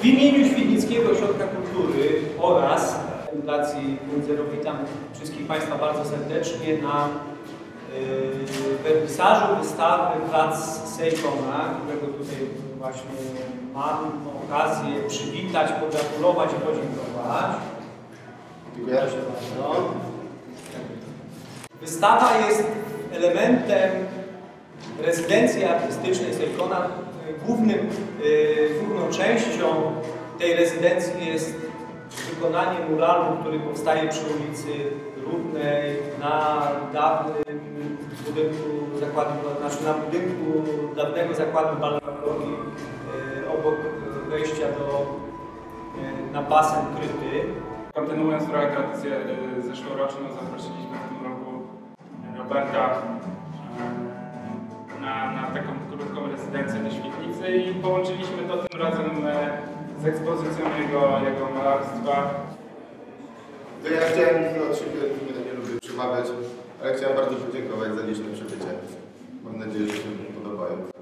W imieniu Świętego Ośrodka Kultury oraz Fundacji Kultero witam wszystkich Państwa bardzo serdecznie na wernisażu wystawy Plac Sejkona, którego tutaj właśnie mam okazję przywitać, pogratulować i podziękować. Dziękuję. Proszę bardzo. Wystawa jest elementem rezydencji artystycznej Sejkona. Główną częścią tej rezydencji jest wykonanie muralu, który powstaje przy ulicy Równej na dawnym budynku zakładu, znaczy na budynku dawnego zakładu balneologii obok wejścia na basen Kryty. Kontynuując trochę tradycję zeszłoroczną, zaprosiliśmy w tym roku Roberta na taką krótką rezydencję do Świdnicy i połączyliśmy to tym razem z ekspozycją jego malarstwa. To ja chciałem, oczywiście nie lubię przymawiać, ale chciałem bardzo podziękować za liczne przybycie. Mam nadzieję, że się podobają.